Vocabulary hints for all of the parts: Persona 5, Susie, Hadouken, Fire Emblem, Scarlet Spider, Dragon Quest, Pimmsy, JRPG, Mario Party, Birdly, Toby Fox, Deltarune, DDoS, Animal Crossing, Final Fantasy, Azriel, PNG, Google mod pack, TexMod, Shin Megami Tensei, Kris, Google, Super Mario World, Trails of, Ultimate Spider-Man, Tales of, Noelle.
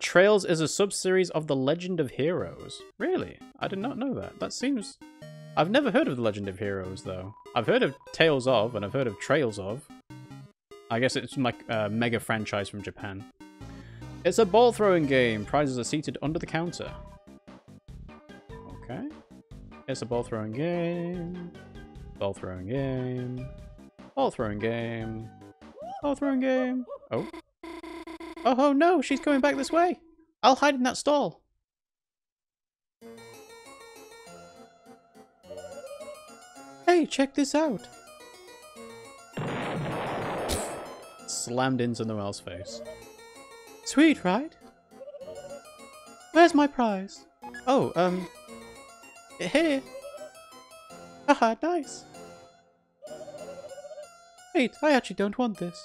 Trails is a sub-series of The Legend of Heroes. Really? I did not know that. That seems... I've never heard of The Legend of Heroes, though. I've heard of Tales of, and I've heard of Trails of. I guess it's like a mega franchise from Japan. It's a ball-throwing game. Prizes are seated under the counter. Okay. It's a ball-throwing game. Ball-throwing game. Ball-throwing game. Ball-throwing game. Oh. Oh no, she's coming back this way. I'll hide in that stall. Hey, check this out. Slammed into Noelle's face. Sweet, right? Where's my prize? Oh, here. Haha, nice. Wait, I actually don't want this.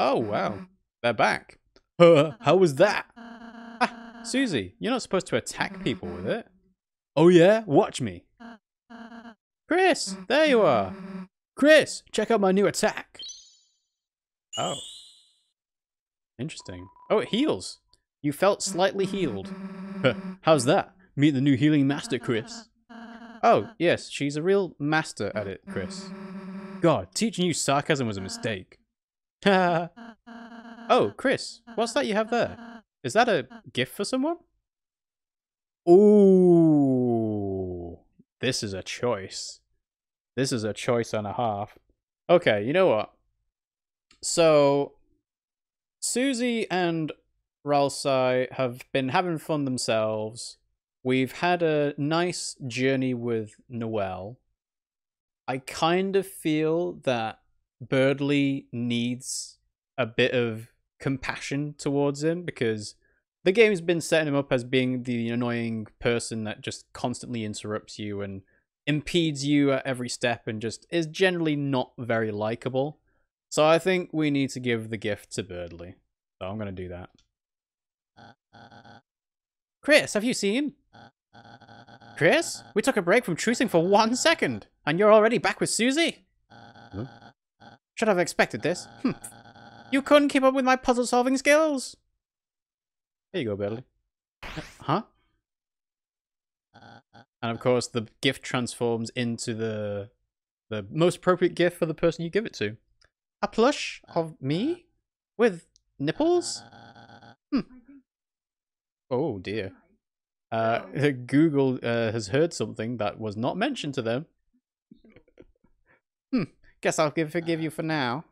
Oh, wow. They're back. How was that? Ah, Susie, you're not supposed to attack people with it. Oh, yeah? Watch me. Kris, there you are. Kris, check out my new attack. Oh. Interesting. Oh, it heals. You felt slightly healed. How's that? Meet the new healing master, Kris. Oh, yes. She's a real master at it, Kris. God, teaching you sarcasm was a mistake. Oh, Kris, what's that you have there? Is that a gift for someone? Ooh, this is a choice. This is a choice and a half. Okay, you know what? So, Susie and Ralsei have been having fun themselves. We've had a nice journey with Noelle. I kind of feel that Birdly needs a bit of compassion towards him because the game's been setting him up as being the annoying person that just constantly interrupts you and impedes you at every step and just is generally not very likable. So I think we need to give the gift to Birdly. So I'm going to do that. Kris, have you seen? Kris, we took a break from trucing for 1 second and you're already back with Susie? Huh? Should have expected this. Hm. You couldn't keep up with my puzzle-solving skills. There you go, Birdly. Huh? And of course, the gift transforms into the most appropriate gift for the person you give it to. A plush of me with nipples. Hm. Oh dear. Google has heard something that was not mentioned to them. Hmm. Guess I'll forgive you for now.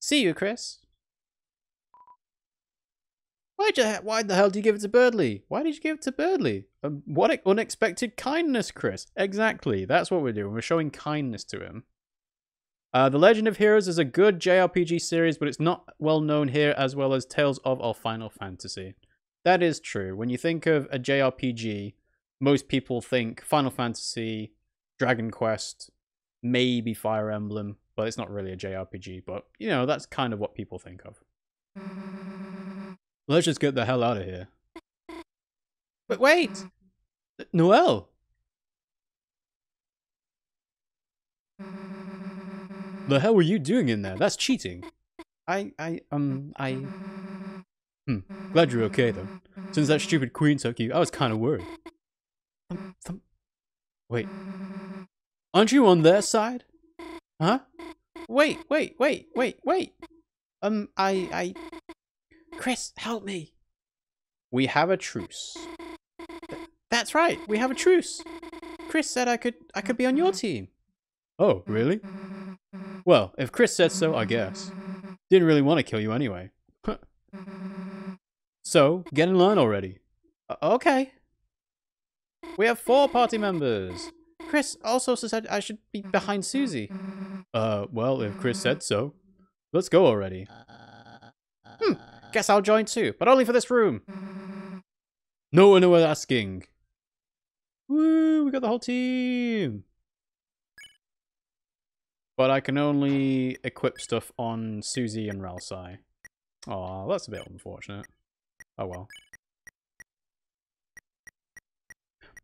See you, Kris. Why the hell do you give it to Birdly? Why did you give it to Birdly? What unexpected kindness, Kris. Exactly. That's what we're doing. We're showing kindness to him. The Legend of Heroes is a good JRPG series, but it's not well known here as well as Tales of or Final Fantasy. That is true. When you think of a JRPG, most people think Final Fantasy, Dragon Quest, maybe Fire Emblem. But it's not really a JRPG, but, you know, that's kind of what people think of. Let's just get the hell out of here. But wait! Noelle! The hell were you doing in there? That's cheating. Glad you're okay, though. Since that stupid queen took you, I was kind of worried. Wait. Aren't you on their side? Huh? Wait. Kris, help me. We have a truce. That's right. We have a truce. Kris said I could be on your team. Oh, really? Well, if Kris said so, I guess. Didn't really want to kill you anyway. So, get in line already. Okay. We have 4 party members. Kris also said I should be behind Susie. Well, if Kris said so. Let's go already. Guess I'll join too, but only for this room. No one was asking. Woo, we got the whole team. But I can only equip stuff on Susie and Ralsei. Aw, that's a bit unfortunate. Oh well.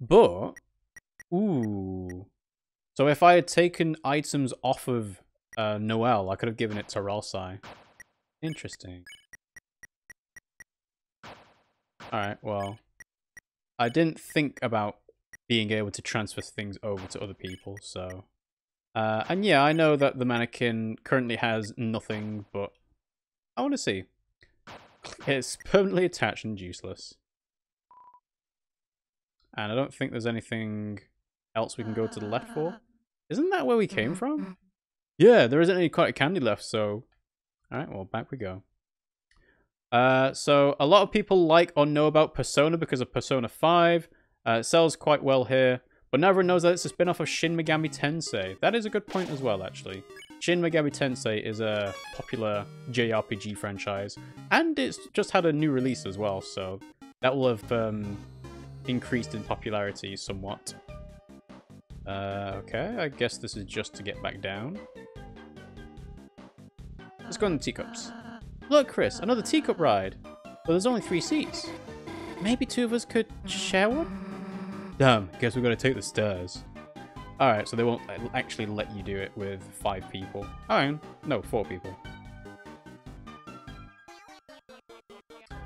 But... Ooh. So if I had taken items off of Noelle, I could have given it to Ralsei. Interesting. Alright, well, I didn't think about being able to transfer things over to other people, so... and yeah, I know that the mannequin currently has nothing, but I want to see. It's permanently attached and useless. And I don't think there's anything else we can go to the left for. Isn't that where we came from? Yeah, there isn't any cotton candy left, so... Alright, well, back we go. So, a lot of people like or know about Persona because of Persona 5. It sells quite well here. But now everyone knows that it's a spin-off of Shin Megami Tensei. That is a good point as well, actually. Shin Megami Tensei is a popular JRPG franchise, and it's just had a new release as well, so that will have increased in popularity somewhat. Okay, I guess this is just to get back down. Let's go on the teacups. Look, Kris, another teacup ride! But there's only 3 seats. Maybe 2 of us could share one? Damn, guess we've got to take the stairs. Alright, so they won't actually let you do it with 5 people. Oh, no, 4 people.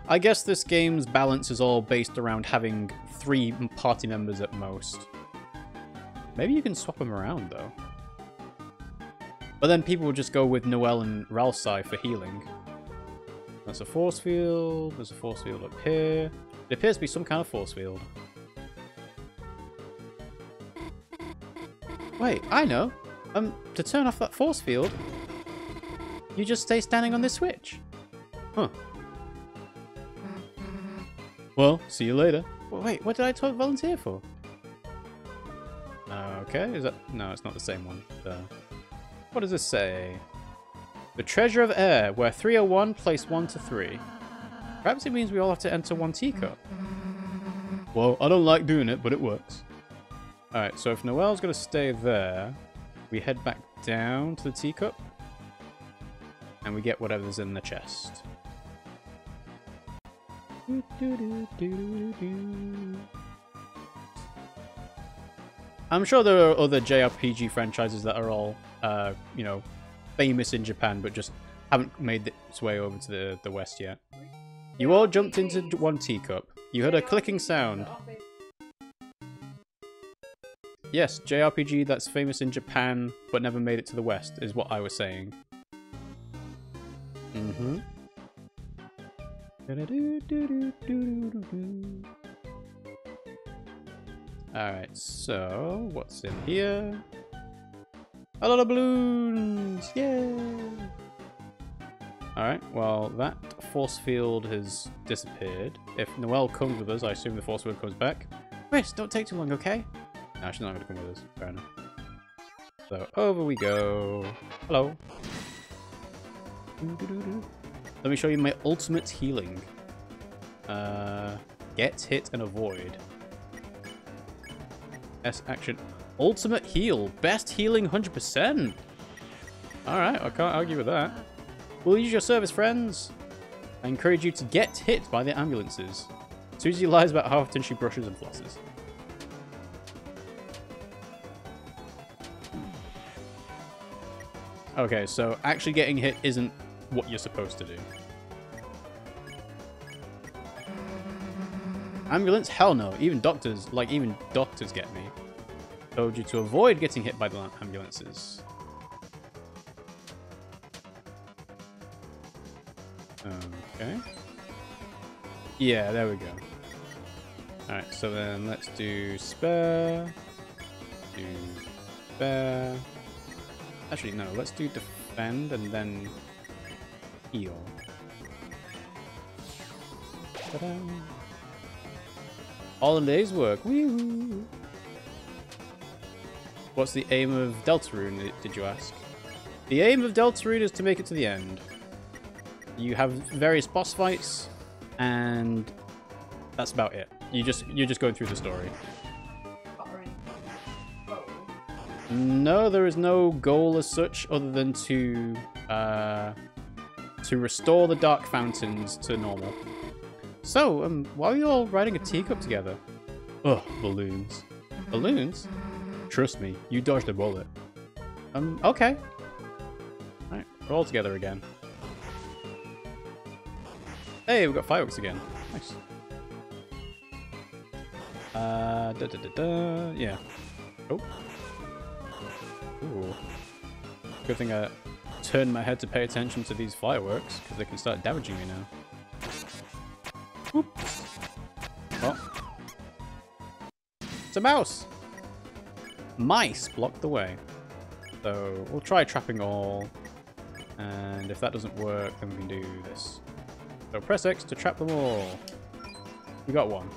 I guess this game's balance is all based around having 3 party members at most. Maybe you can swap them around, though. But then people will just go with Noelle and Ralsei for healing. That's a force field. There's a force field up here. It appears to be some kind of force field. Wait, I know. To turn off that force field, you just stay standing on this switch. Huh. Well, see you later. Wait, what did I volunteer for? Okay, is that... No, it's not the same one. What does this say? The Treasure of Air, where 301, place 1 to 3. Perhaps it means we all have to enter 1 teacup. Well, I don't like doing it, but it works. Alright, so if Noelle's going to stay there, we head back down to the teacup, and we get whatever's in the chest. I'm sure there are other JRPG franchises that are all, you know, famous in Japan, but just haven't made its way over to the West yet. You all jumped into 1 teacup. You heard a clicking sound. Yes, JRPG that's famous in Japan, but never made it to the West, is what I was saying. Mm-hmm. Alright, so, what's in here? A lot of balloons! Yay! Alright, well, that force field has disappeared. If Noelle comes with us, I assume the force field comes back. Chris, don't take too long, okay? No, she's not going to come with us. Fair enough. So, over we go. Hello. Let me show you my ultimate healing. Get hit and avoid. S action. Ultimate heal. Best healing 100%. Alright, I can't argue with that. We'll use your service, friends. I encourage you to get hit by the ambulances. Susie lies about how often she brushes and flosses. Okay, so actually getting hit isn't what you're supposed to do. Ambulance? Hell no. Even doctors, like even doctors get me. Told you to avoid getting hit by the ambulances. Okay. Yeah, there we go. Alright, so then let's do spare. Do spare. Actually, no, let's do defend and then heal. Ta-da. All in the day's work. Woo-hoo. What's the aim of Deltarune, did you ask? The aim of Deltarune is to make it to the end. You have various boss fights, and that's about it. You're just going through the story. No, there is no goal as such other than to restore the dark fountains to normal. So, why are you all riding a teacup together? Ugh, balloons. Balloons? Trust me, you dodged a bullet. Okay. Alright, we're all together again. Hey, we've got fireworks again. Nice. Yeah. Oh. Ooh. Good thing I turned my head to pay attention to these fireworks, because they can start damaging me now. Oops. Oh. It's a mouse! Mice blocked the way. So we'll try trapping all. And if that doesn't work, then we can do this. So press X to trap them all. We got one.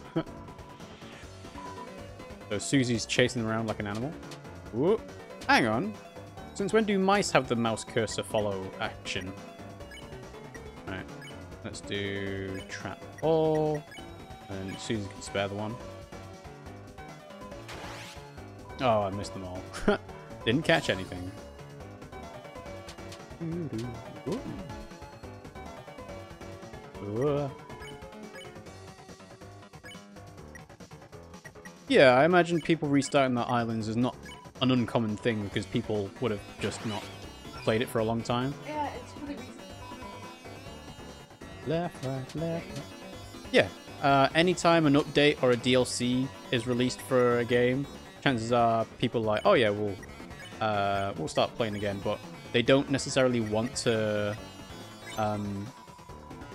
So Susie's chasing them around like an animal. Whoop. Hang on. Since when do mice have the mouse cursor follow action? Alright. Let's do trap all. And Susie can spare the one. Oh, I missed them all. Didn't catch anything. Yeah, I imagine people restarting their islands is not an uncommon thing because people would have just not played it for a long time. Yeah, it's pretty recent. Left, right, left. Yeah, anytime an update or a DLC is released for a game, chances are people are like, oh yeah, we'll start playing again, but they don't necessarily want to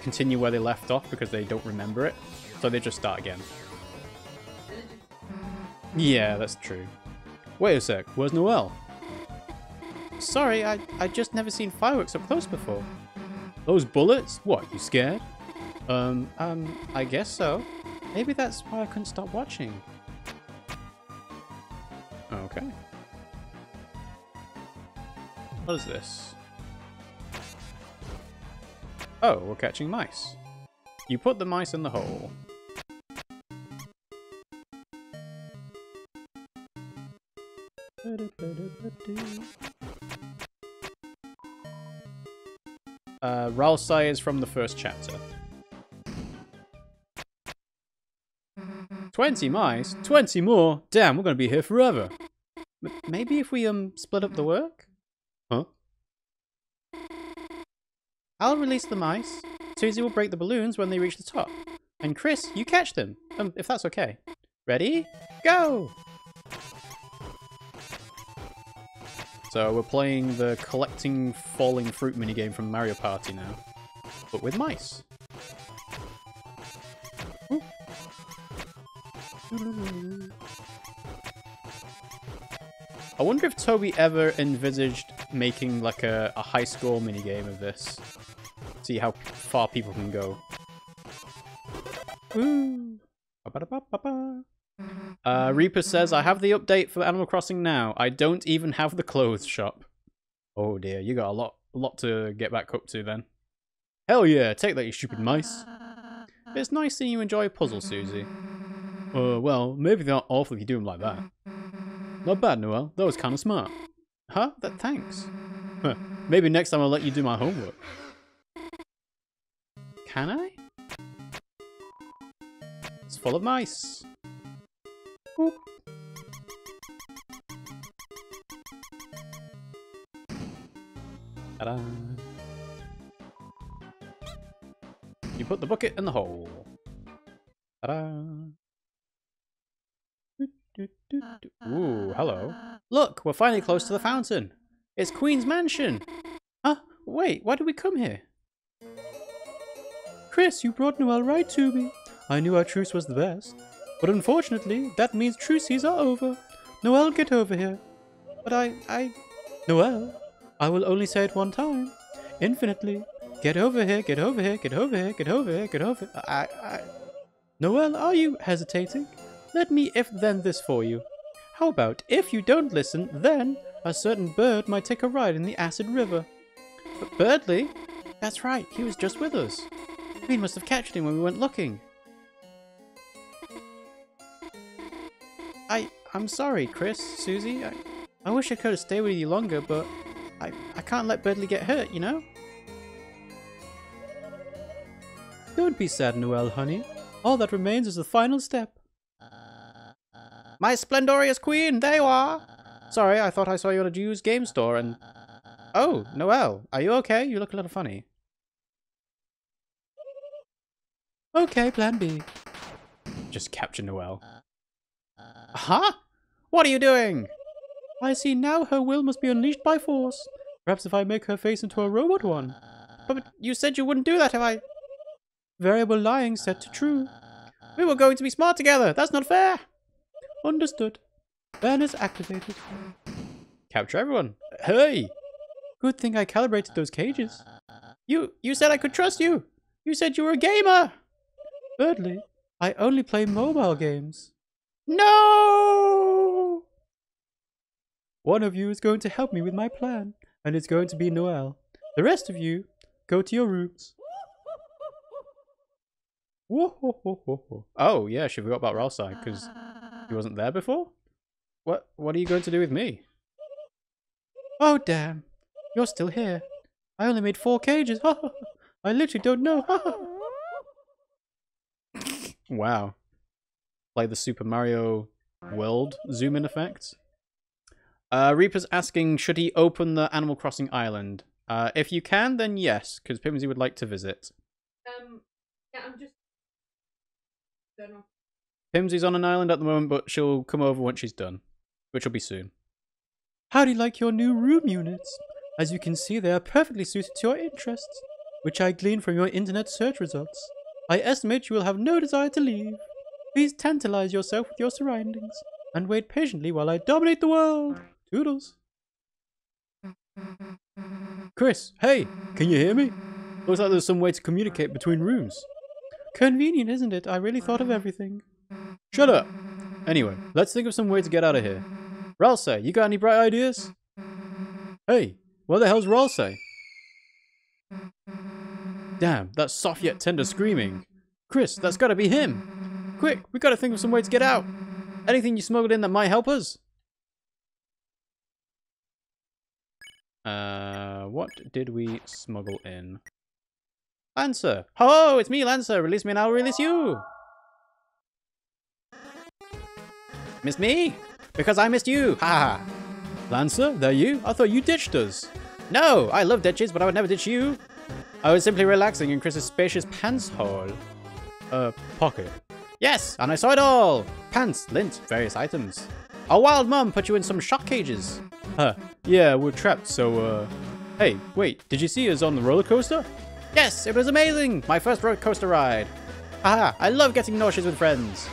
continue where they left off because they don't remember it, so they just start again. Yeah, that's true. Wait a sec, where's Noelle? Sorry, I just never seen fireworks up close before. Those bullets? What, you scared? I guess so. Maybe that's why I couldn't stop watching. Okay. What is this? Oh, we're catching mice. You put the mice in the hole. Ralsei is from the first chapter. 20 mice? 20 more? Damn, we're gonna be here forever. Maybe if we split up the work? Huh? I'll release the mice. Susie will break the balloons when they reach the top. And Kris, you catch them. If that's okay. Ready? Go! So we're playing the collecting falling fruit minigame from Mario Party now. But with mice. Ooh. I wonder if Toby ever envisaged making like a high score minigame of this. See how far people can go. Ooh. Reaper says, I have the update for Animal Crossing now. I don't even have the clothes shop. Oh dear, you got a lot to get back up to then. Hell yeah, take that you stupid mice. It's nice seeing you enjoy a puzzle, Susie. Well, maybe they're not awful if you do them like that. Not bad, Noelle. That was kind of smart. Huh? That thanks. Huh. Maybe next time I'll let you do my homework. Can I? It's full of mice. Ooh. Ta-da. You put the bucket in the hole. Ta-da. Ooh, hello. Look, we're finally close to the fountain. It's Queen's Mansion. Huh? Wait, why did we come here? Kris, you brought Noelle right to me. I knew our truce was the best. But unfortunately, that means truces are over. Noelle, get over here. But Noelle, I will only say it one time. Infinitely. Get over here, get over here, get over here, get over here, get over here. Noelle, are you hesitating? Let me if-then this for you. How about, if you don't listen, then a certain bird might take a ride in the acid river. But Birdly? That's right, he was just with us. We must have catched him when we went looking. I'm sorry, Kris, Susie. I wish I could have stayed with you longer, but I can't let Birdly get hurt, you know? Don't be sad, Noelle, honey. All that remains is the final step. My splendorous queen, there you are! Sorry, I thought I saw you at a used game store and... Oh, Noelle, are you okay? You look a little funny. Okay, plan B. Just capture Noelle. Huh? What are you doing? I see now her will must be unleashed by force. Perhaps if I make her face into a robot one. But you said you wouldn't do that if I... Variable lying set to true. We were going to be smart together. That's not fair. Understood. Ban is activated. Capture everyone. Hey! Good thing I calibrated those cages. You said I could trust you. You said you were a gamer. Thirdly, I only play mobile games. No! One of you is going to help me with my plan, and it's going to be Noelle. The rest of you, go to your rooms. Whoa. Oh, yeah, she forgot about Ralsei, because he wasn't there before? What are you going to do with me? Oh, damn. You're still here. I only made 4 cages. I literally don't know. Wow. Like the Super Mario World zoom-in effect. Reaper's asking, should he open the Animal Crossing island? If you can, then yes, because Pimmsy would like to visit. Yeah, I'm just... don't know. Pimmsy's on an island at the moment, but she'll come over when she's done, which will be soon. How do you like your new room units? As you can see, they are perfectly suited to your interests, which I glean from your internet search results. I estimate you will have no desire to leave. Please tantalize yourself with your surroundings and wait patiently while I dominate the world. Toodles. Kris, hey, can you hear me? Looks like there's some way to communicate between rooms. Convenient, isn't it? I really thought of everything. Shut up. Anyway, let's think of some way to get out of here. Ralsei, you got any bright ideas? Hey, where the hell's Ralsei? Damn, that soft yet tender screaming. Kris, that's gotta be him. Quick, we gotta think of some way to get out. Anything you smuggled in that might help us? What did we smuggle in? Lancer! Ho! It's me, Lancer! Release me and I'll release you! Miss me? Because I missed you! Ha! Lancer, there you? I thought you ditched us! No! I love ditches, but I would never ditch you! I was simply relaxing in Kris's spacious pants hole. Pocket. Yes, and I saw it all! Pants, lint, various items. Our wild mum put you in some shock cages. Huh, yeah, we're trapped, so hey, wait, did you see us on the roller coaster? Yes, it was amazing! My first roller coaster ride. Haha, I love getting nauseous with friends.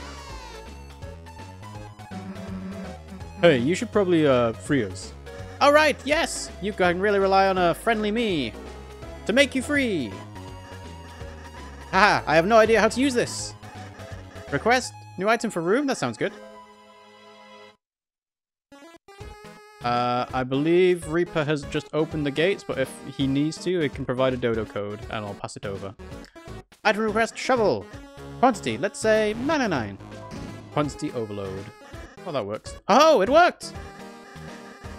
Hey, you should probably free us. Alright, yes! You can really rely on a friendly me to make you free. Haha, I have no idea how to use this. Request? New item for room? That sounds good. I believe Reaper has just opened the gates, but if he needs to, it can provide a dodo code, and I'll pass it over. Item request, shovel! Quantity, let's say 999. Quantity overload. Oh, that works. Oh, it worked!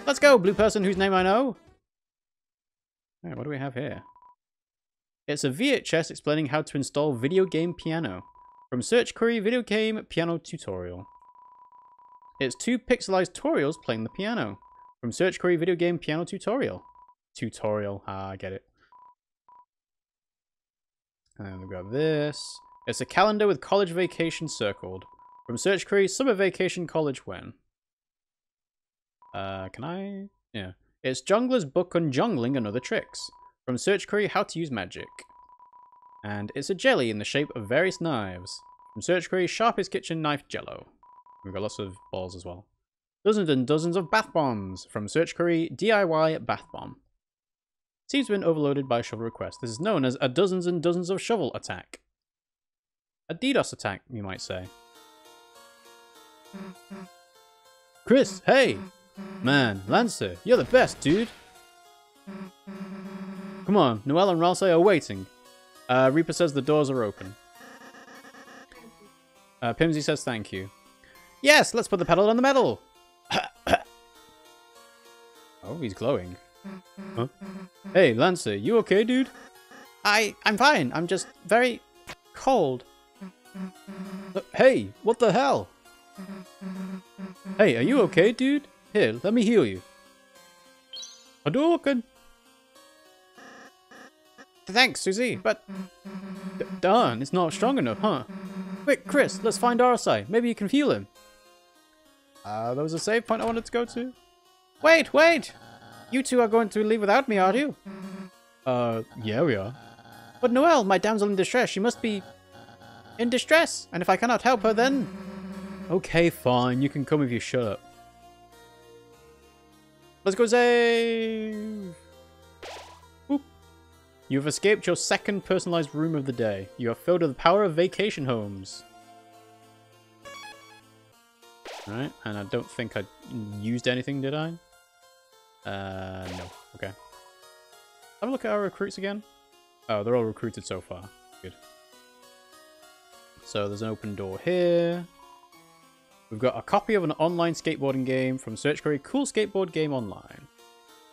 Let's go, blue person whose name I know! Alright, what do we have here? It's a VHS explaining how to install video game piano. From search query, video game, piano tutorial. It's 2 pixelized tutorials playing the piano. From search query, video game, piano tutorial. Tutorial, ah, I get it. And we'll grab this. It's a calendar with college vacation circled. From search query, summer vacation, college when? Can I? Yeah. It's Jongler's book on jongling and other tricks. From search query, how to use magic. And it's a jelly in the shape of various knives. From search query, sharpest kitchen knife jello. We've got lots of balls as well. Dozens and dozens of bath bombs. From search query, DIY bath bomb. Seems to have been overloaded by shovel request. This is known as a dozens and dozens of shovel attack. A DDoS attack, you might say. Kris, hey! Man, Lancer, you're the best, dude! Come on, Noelle and Ralsei are waiting. Reaper says the doors are open. Pimmsy says thank you. Yes, let's put the pedal on the metal! Oh, he's glowing. Huh? Hey, Lancer, you okay, dude? I'm fine. I'm just very cold. Hey, what the hell? Hey, are you okay, dude? Here, let me heal you. Hadouken! Thanks, Susie, but... Darn, it's not strong enough, huh? Quick, Kris, let's find Ralsei. Maybe you can heal him. There was a save point I wanted to go to. Wait, wait! You two are going to leave without me, are you? Yeah, we are. But Noelle, my damsel in distress, she must be in distress. And if I cannot help her, then... Okay, fine. You can come if you shut up. Let's go save! Boop. You've escaped your second personalized room of the day. You are filled with the power of vacation homes. Right, and I don't think I used anything, did I? No. Okay. Have a look at our recruits again. Oh, they're all recruited so far. Good. So there's an open door here. We've got a copy of an online skateboarding game from search query Cool Skateboard Game Online.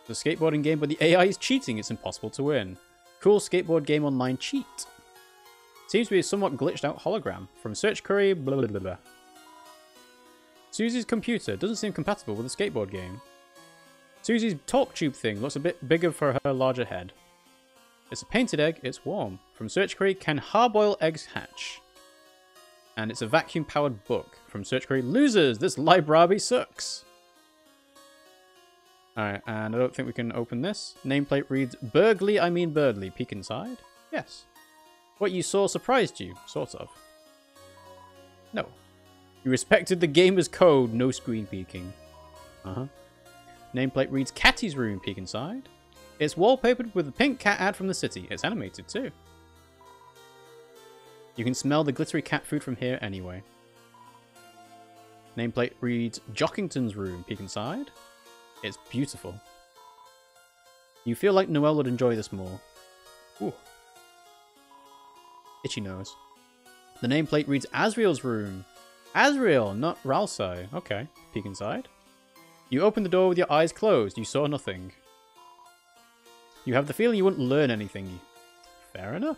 It's a skateboarding game, but the AI is cheating. It's impossible to win. Cool Skateboard Game Online cheat. Seems to be a somewhat glitched out hologram from search query blah blah blah blah. Susie's computer doesn't seem compatible with a skateboard game. Susie's talk tube thing looks a bit bigger for her larger head. It's a painted egg, it's warm. From search query, can hard-boiled eggs hatch? And it's a vacuum-powered book. From search query, losers, this library sucks. Alright, and I don't think we can open this. Nameplate reads, Burgley, I mean Birdly. Peek inside? Yes. What you saw surprised you, sort of. No. You respected the gamer's code, no screen peeking. Uh-huh. Nameplate reads, Catty's room, peek inside. It's wallpapered with a pink cat ad from the city. It's animated too. You can smell the glittery cat food from here anyway. Nameplate reads, Jockington's room, peek inside. It's beautiful. You feel like Noelle would enjoy this more. Ooh. Itchy nose. The nameplate reads, Azriel's room. Azriel, not Ralsei. Okay, peek inside. You opened the door with your eyes closed. You saw nothing. You have the feeling you wouldn't learn anything. Fair enough.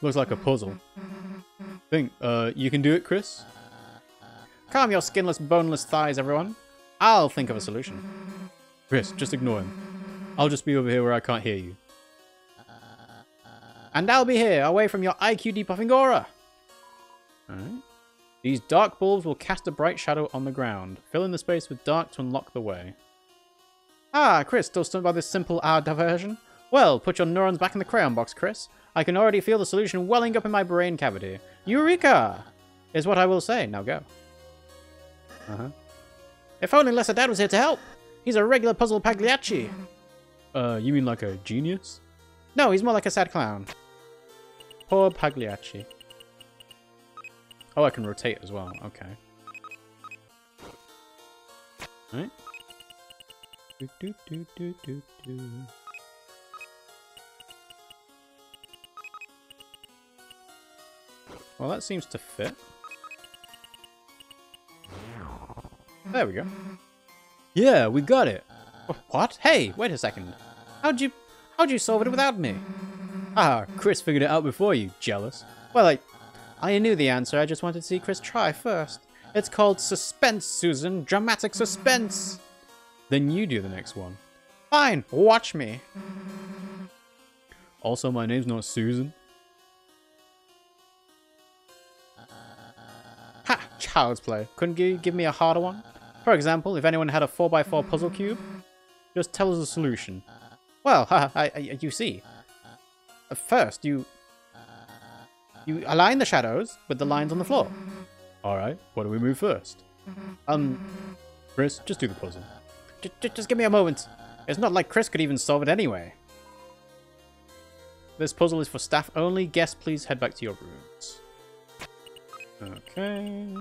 Looks like a puzzle. Think, you can do it, Kris? Calm your skinless, boneless thighs, everyone. I'll think of a solution. Kris, just ignore him. I'll just be over here where I can't hear you. And I'll be here, away from your IQ depuffing aura. Alright. These dark bulbs will cast a bright shadow on the ground. Fill in the space with dark to unlock the way. Ah, Kris, still stunned by this simple diversion? Well, put your neurons back in the crayon box, Kris. I can already feel the solution welling up in my brain cavity. Eureka! Is what I will say. Now go. Uh-huh. If only Lesser Dad was here to help! He's a regular puzzle pagliacci. You mean like a genius? No, he's more like a sad clown. Poor Pagliacci. Oh, I can rotate as well. Okay. All right. Do, do, do, do, do, do. Well, that seems to fit. There we go. Yeah, we got it. What? Hey, wait a second. How'd you solve it without me? Ah, Kris figured it out before you. Jealous? Well, I knew the answer. I just wanted to see Kris try first. It's called suspense, Susan. Dramatic suspense. Then you do the next one. Fine. Watch me. Also, my name's not Susan. Ha! Child's play. Couldn't you give me a harder one? For example, if anyone had a 4x4 puzzle cube, just tell us the solution. Well, you see. First, you align the shadows with the lines on the floor. Alright, what do we move first? Kris, just do the puzzle. Just give me a moment. It's not like Kris could even solve it anyway. This puzzle is for staff only. Guests, please head back to your rooms. Okay.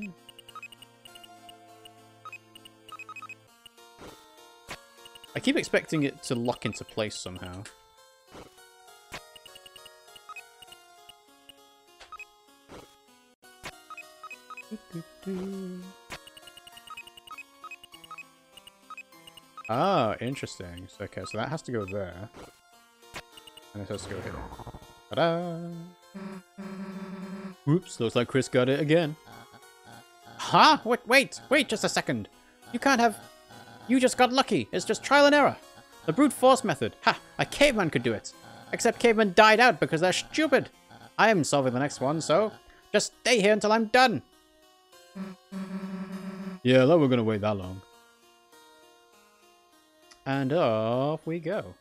I keep expecting it to lock into place somehow. Ah, interesting. Okay, so that has to go there. And it has to go here. Ta-da! Whoops, looks like Kris got it again. Huh? Wait just a second. You can't have... You just got lucky. It's just trial and error. The brute force method. Ha! A caveman could do it. Except cavemen died out because they're stupid. I am solving the next one, so just stay here until I'm done. Yeah, I thought we were going to wait that long. And off we go.